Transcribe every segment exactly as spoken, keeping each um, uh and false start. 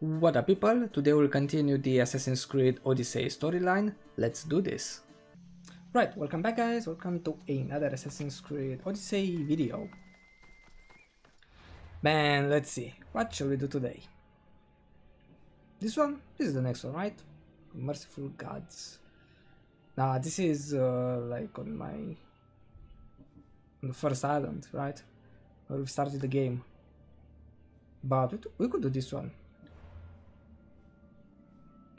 What up people, today we'll continue the Assassin's Creed Odyssey storyline. Let's do this. Right, welcome back guys, welcome to another Assassin's Creed Odyssey video. Man, let's see, what shall we do today? This one? This is the next one, right? Merciful Gods. Nah, this is uh, like on my... on the first island, right? Where we started the game. But we, we could do this one.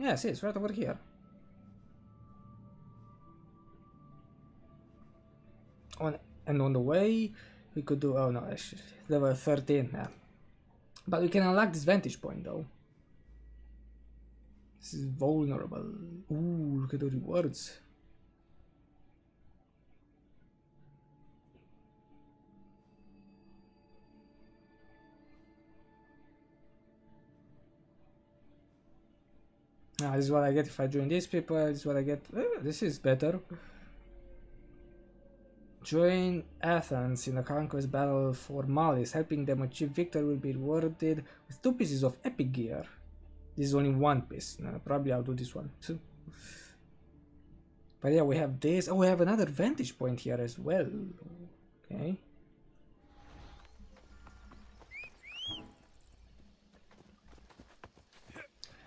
Yeah, see, it's right over here. On and on the way, we could do. Oh no, actually, level thirteen. Yeah. But we can unlock this vantage point though. This is vulnerable. Ooh, look at the rewards. Ah, this is what I get if I join these people, this is what I get. Uh, this is better. Join Athens in a conquest battle for Malis. Helping them achieve victory will be rewarded with two pieces of epic gear. This is only one piece. No, probably I'll do this one too. But yeah, we have this. Oh, we have another vantage point here as well. Okay.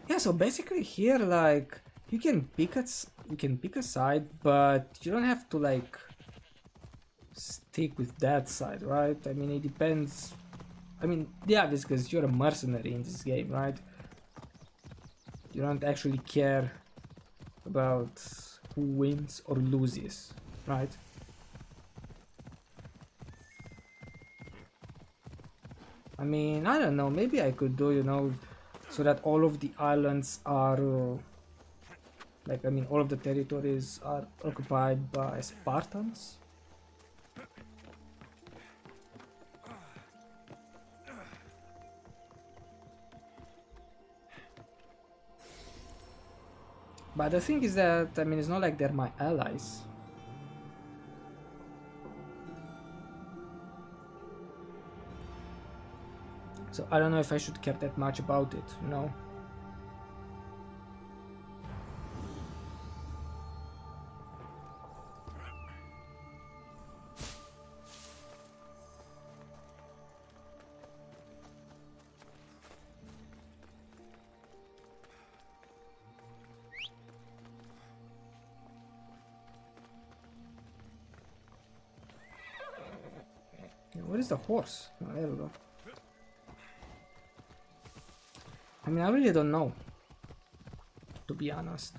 Yeah, so basically here, like, you can pick a, you can pick a side, but you don't have to, like, stick with that side, right? I mean, it depends. I mean, yeah, it's because you're a mercenary in this game, right? You don't actually care about who wins or loses, right? I mean, I don't know, maybe I could do, you know, so that all of the islands are, uh, like, I mean, all of the territories are occupied by Spartans. But the thing is that, I mean, it's not like they're my allies. So I don't know if I should care that much about it, you know? Where is the horse? Oh, there we go. I mean, I really don't know, to be honest.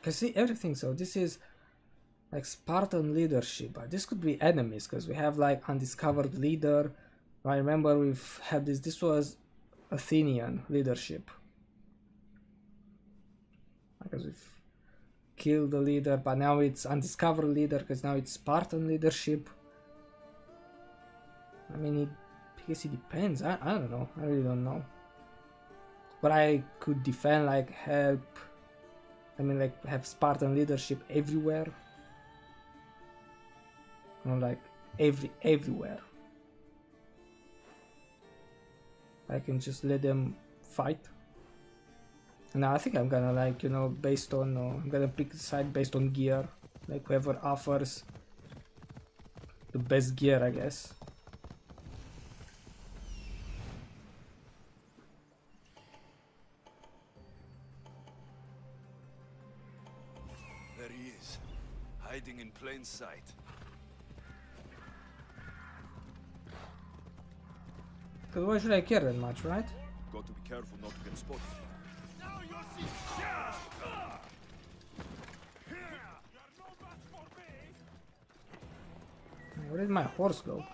Cause see everything, so this is like Spartan leadership, but this could be enemies, because we have like undiscovered leader. I remember we've had this, this was Athenian leadership. Because we've killed the leader, but now it's undiscovered leader, because now it's Spartan leadership. I mean, it I guess it depends. I, I don't know. I really don't know. But I could defend, like, help. I mean, like, have Spartan leadership everywhere. You know, like, every everywhere. I can just let them fight. And I think I'm gonna, like, you know, based on... Uh, I'm gonna pick a side based on gear. Like, whoever offers the best gear, I guess. In plain sight. Because why should I care that much, right? Got to be careful not to get spotted. Now you see. Yeah. Yeah. You're no match for me. Where did my horse go?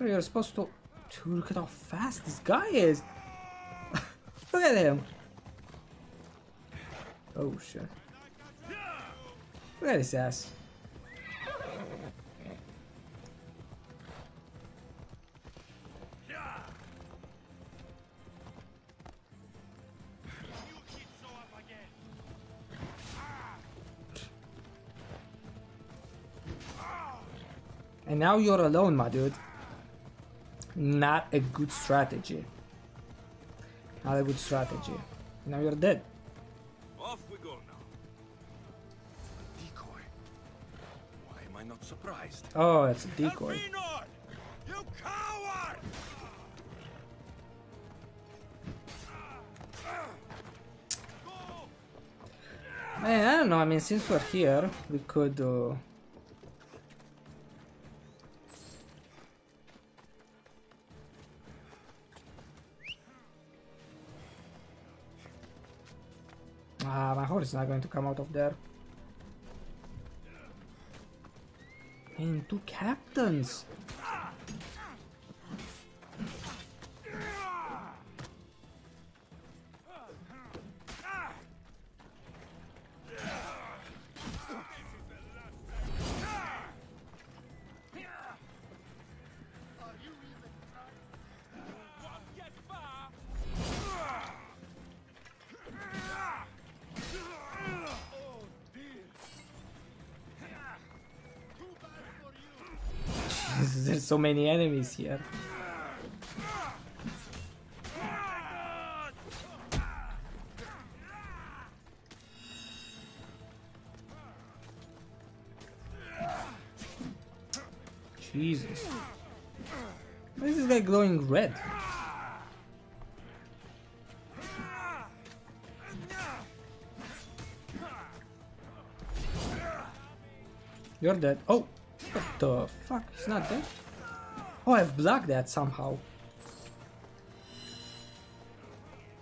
Oh, you're supposed to. Dude, look at how fast this guy is. Look at him! Oh shit. Look at his ass. And now you're alone, my dude. Not a good strategy. Not a good strategy. Now you're dead. Off we go now. A decoy. Why am I not surprised? Oh, it's a decoy. Elpinor! You coward! Man, I don't know. I mean, since we're here, we could. Uh... Ah, my horse is not going to come out of there. And two captains. There's so many enemies here. Jesus. Why is this guy glowing red? You're dead. Oh! What the fuck? It's not dead? Oh, I've blocked that somehow.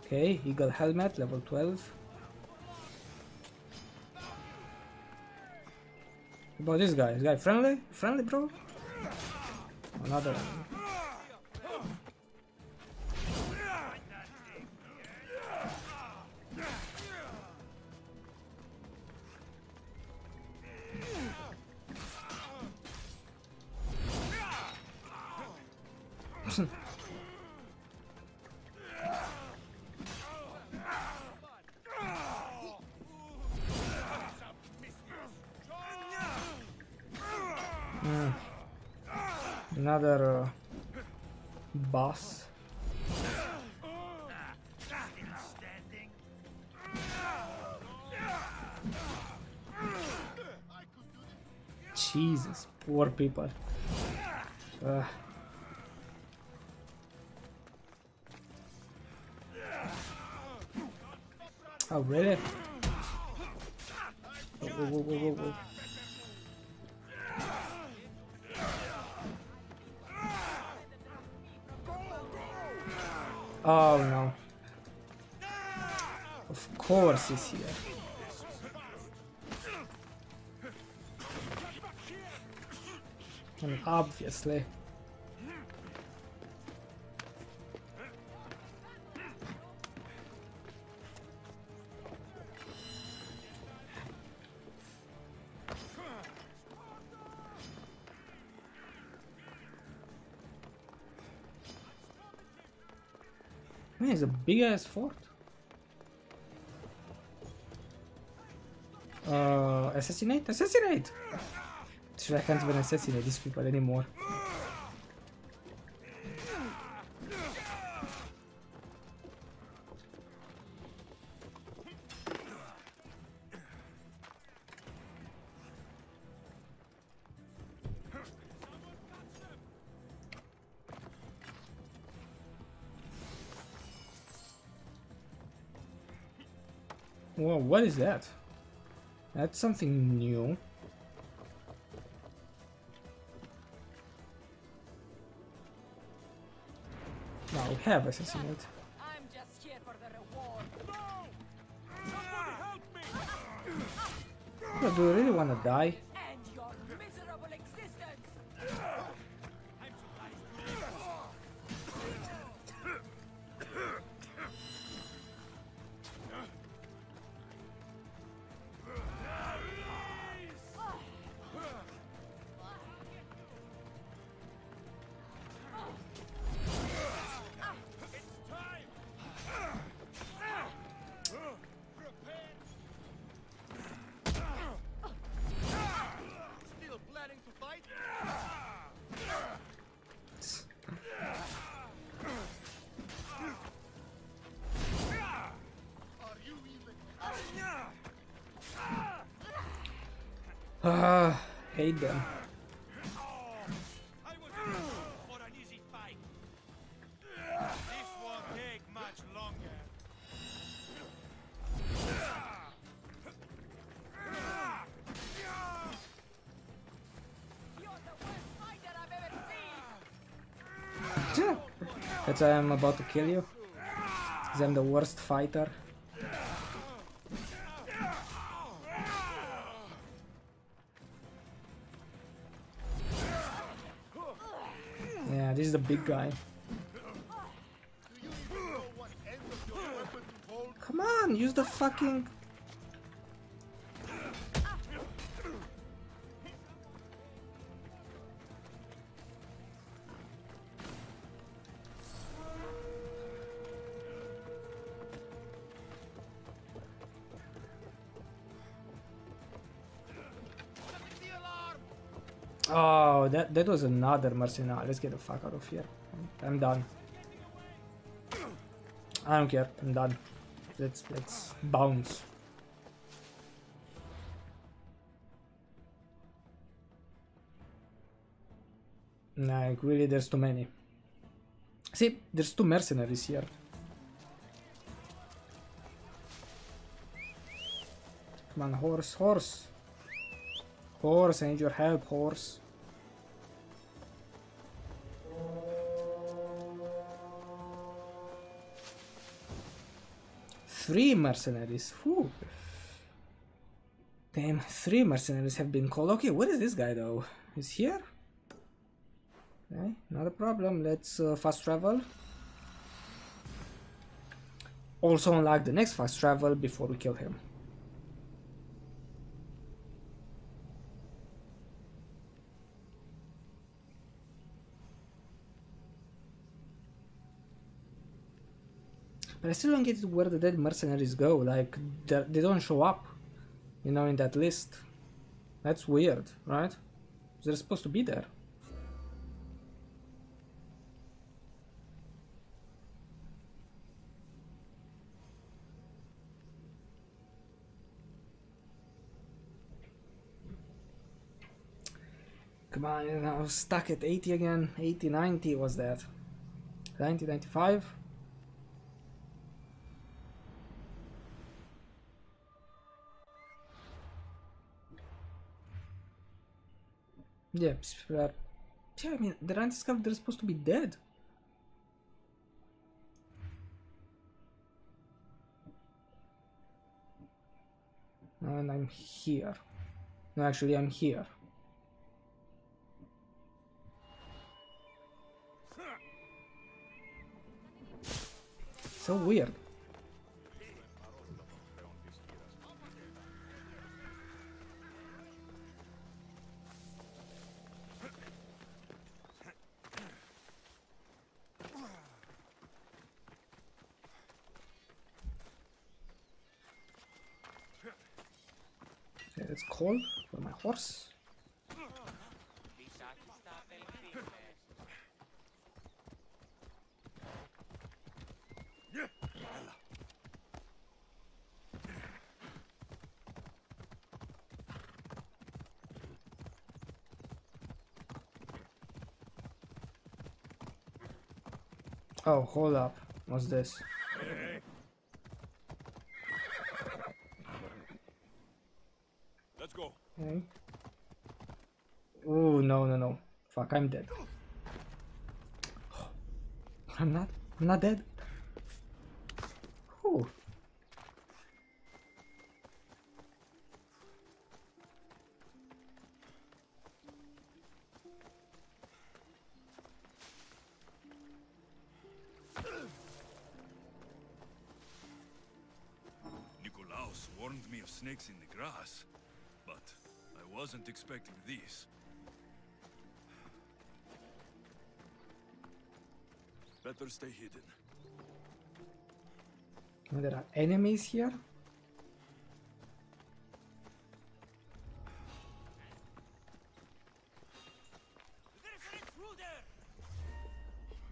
Okay, Eagle Helmet, level twelve. What about this guy? Is guy friendly? Friendly, bro? Another one. Mm. Another uh, boss. Jesus, poor people. Uh. Oh, really? Whoa, whoa, whoa, whoa, whoa. Oh no. Of course he's here. And obviously. Man, it's a big ass fort. Uh, assassinate? Assassinate! Should I can't even assassinate these people anymore. Whoa, what is that? That's something new. Now we have assassinate. I'm just here for the reward. No! Somebody help me! But do you really want to die? And your miserable existence. I'm surprised. Ah, hate them. That's why I'm about to kill you, because I'm the worst fighter. Yeah, this is the big guy. Come on, use the fucking... Oh, that, that was another mercenary. Let's get the fuck out of here. I'm done. I don't care. I'm done. Let's, let's bounce. Like, really, there's too many. See, there's two mercenaries here. Come on, horse, horse. Horse, I need your help, horse. Three mercenaries. Whew. Damn, three mercenaries have been called. Okay, what is this guy though? He's here? Okay, not a problem. Let's uh, fast travel. Also unlock the next fast travel before we kill him. But I still don't get where the dead mercenaries go, like, they don't show up, you know, in that list. That's weird, right? They're supposed to be there. Come on, I was stuck at eighty again. eighty, ninety was that. ninety, ninety-five? Yeah, yeah, I mean, they're undiscovered, they're supposed to be dead. And I'm here. No, actually, I'm here. So weird. It's cold for my horse. Oh, hold up. What's this? Okay. Oh no no no! Fuck! I'm dead. I'm not. I'm not dead. Ooh. Nikolaos warned me of snakes in the grass, but I wasn't expecting this. Better stay hidden. There are enemies here.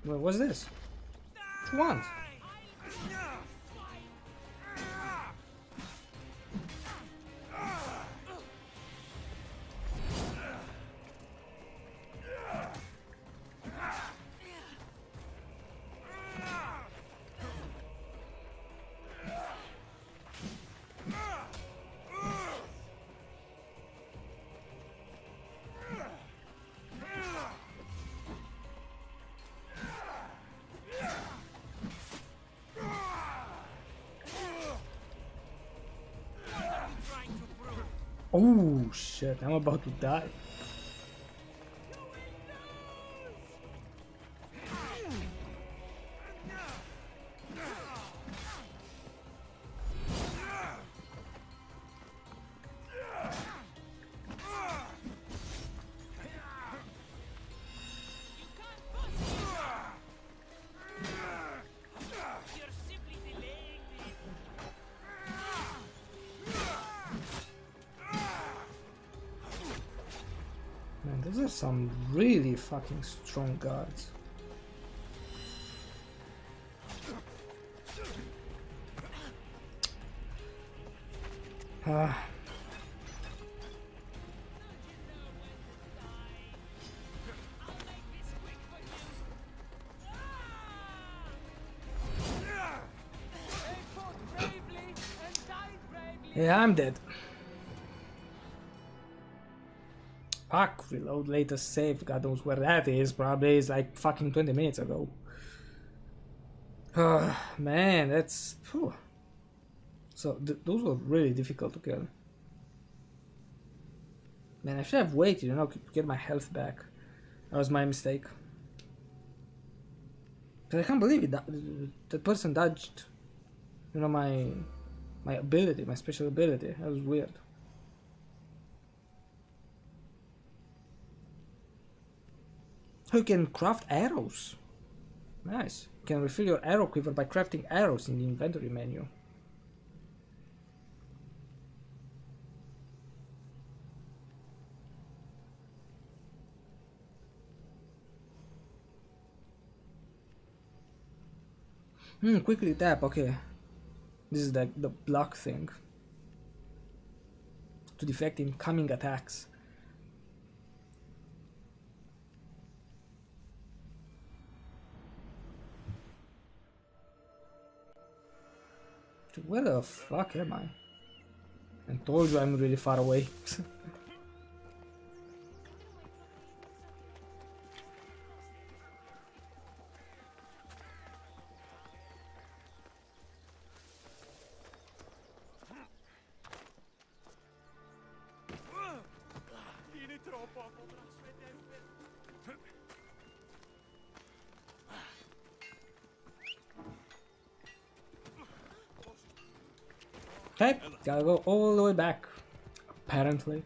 What was this? What you want? Oh shit, I'm about to die. These are some really fucking strong guards. Ah. Yeah, I'm dead. Fuck, reload, latest save, God knows where that is, probably is like fucking twenty minutes ago. Uh, man, that's... Phew. So, th those were really difficult to kill. Man, I should have waited, you know, to get my health back. That was my mistake. But I can't believe it, that, that person dodged, you know, my, my ability, my special ability. That was weird. You can craft arrows. Nice. You can refill your arrow quiver by crafting arrows in the inventory menu. Hmm, quickly tap, okay. This is the, the block thing. To deflect incoming attacks. Where the fuck am I? I told you I'm really far away. Okay, gotta go all the way back, apparently.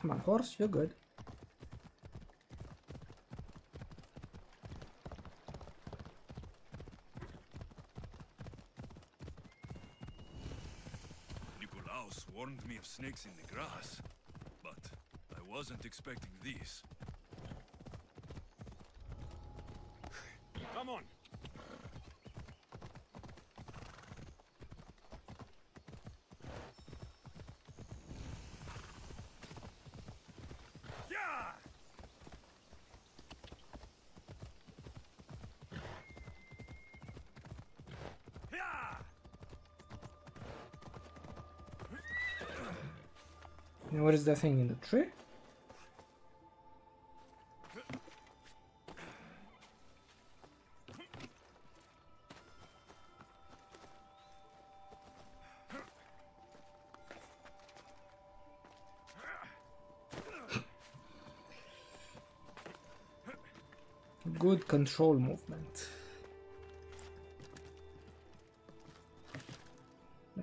Come on, horse, you're good. Nikolaos warned me of snakes in the grass, but I wasn't expecting this. Come on! And what is that thing in the tree? Good control movement.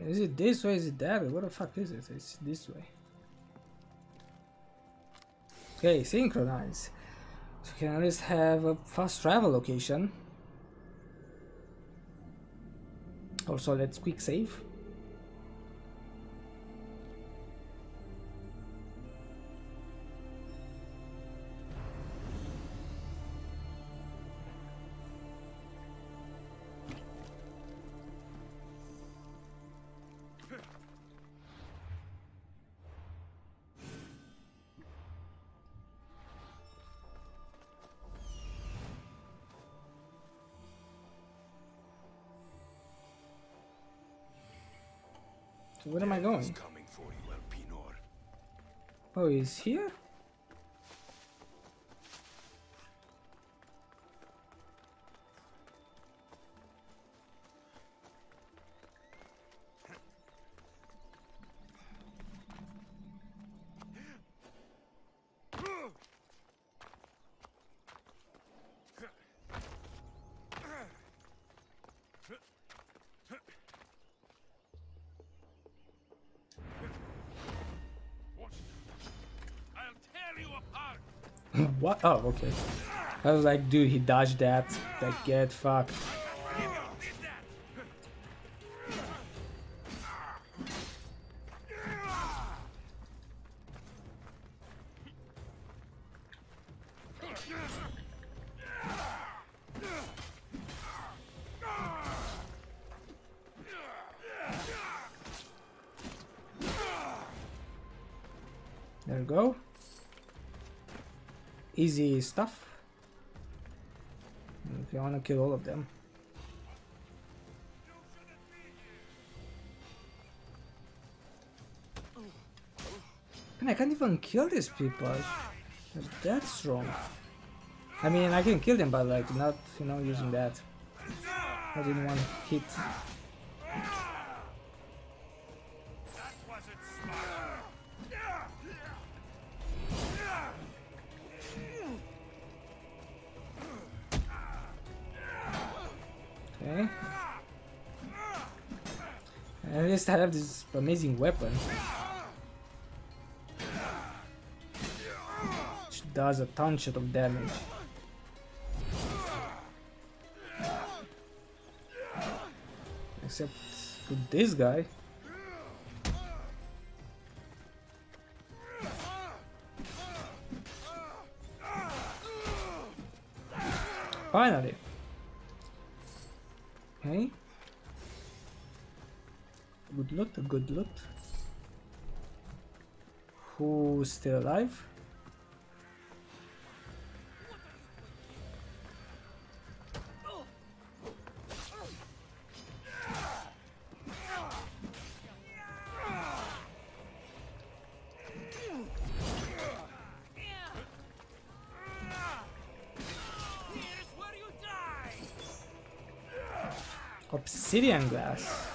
Is it this way? Is it that way? What the fuck is it? It's this way. Okay, synchronize. So we can at least have a fast travel location. Also, let's quick save. So where am I going? Coming for you, Elpinor. Oh, he's here? What? Oh, okay. I was like, dude, he dodged that. Like, get fucked. There we go. Easy stuff. If you want to kill all of them. Man, I can't even kill these people. They're that strong. I mean, I can kill them, but like not, you know, using that. I didn't want to hit. Okay. At least I have this amazing weapon, which does a ton shit of damage. Except with this guy. Finally. Okay. Good loot, a good loot. Who's still alive? Obsidian glass.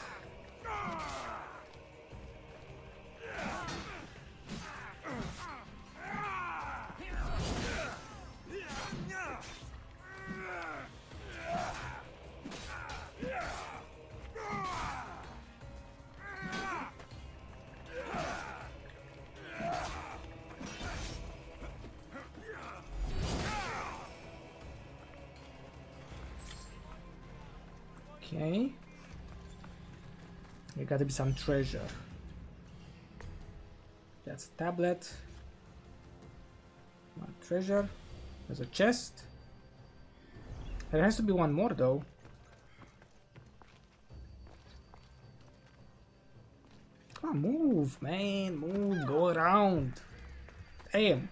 Okay, there gotta be some treasure. That's a tablet. One treasure. There's a chest. There has to be one more though. Come on, move, man, move, go around. Damn.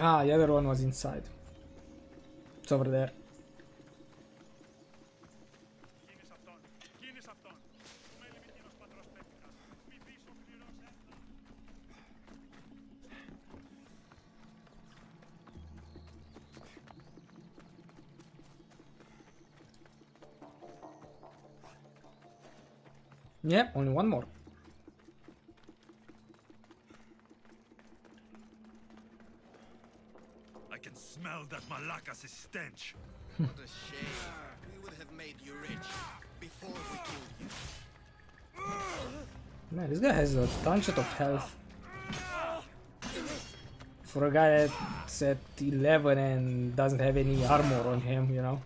Ah, the other one was inside. It's over there. Yeah, only one more. That Malakas is stench. What a shame. We would have made you rich before we killed you. Man, this guy has a ton shot of health. For a guy that's at eleven and doesn't have any armor on him, you know.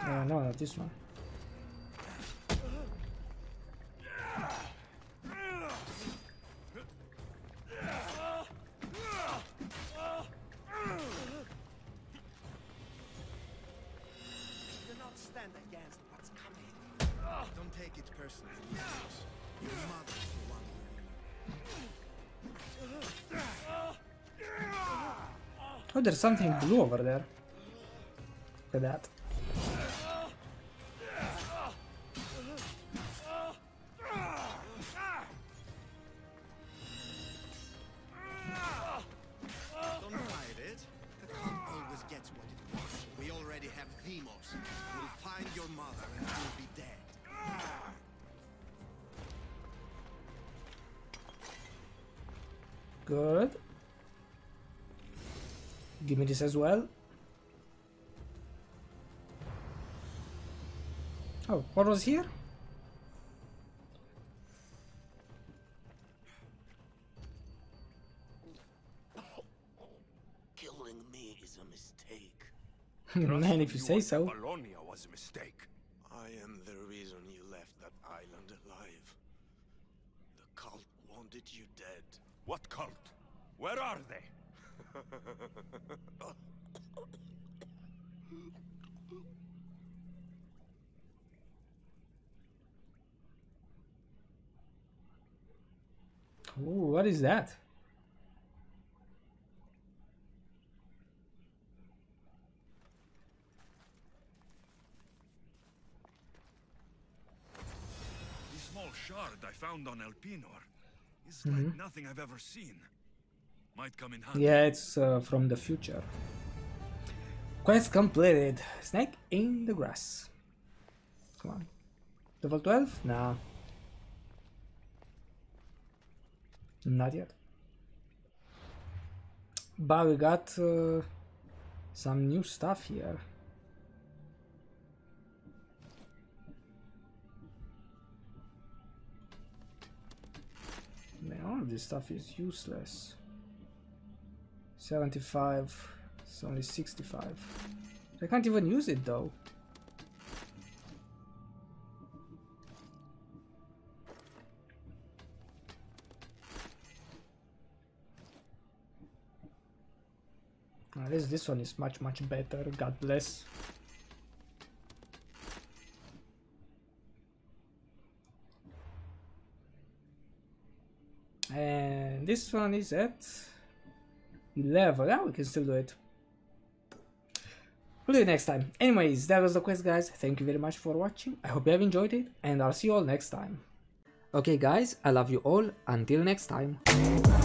Uh, no, not this one. stand against what's coming. Don't take it personally. Your mother, for one. Oh, there's something blue over there. Look at that. Good. Give me this as well. Oh, what was here? Killing me is a mistake. Man, if you say so. Bologna was a mistake. I am the reason you left that island alive. The cult wanted you dead. What cult? Where are they? Ooh, what is that? The small shard I found on Elpinor. It's like mm-hmm. nothing I've ever seen. Might come in handy. Yeah, it's uh, from the future. Quest completed. Snake in the grass. Come on. Level twelve? Nah. Not yet. But we got uh, some new stuff here. Man, all of this stuff is useless. seventy-five, it's only sixty-five. I can't even use it though. At least this one is much, much better. God bless. And this one is at eleven. Now we can still do it. We'll do it next time. Anyways, that was the quest, guys. Thank you very much for watching. I hope you have enjoyed it, and I'll see you all next time. Okay, guys, I love you all. Until next time.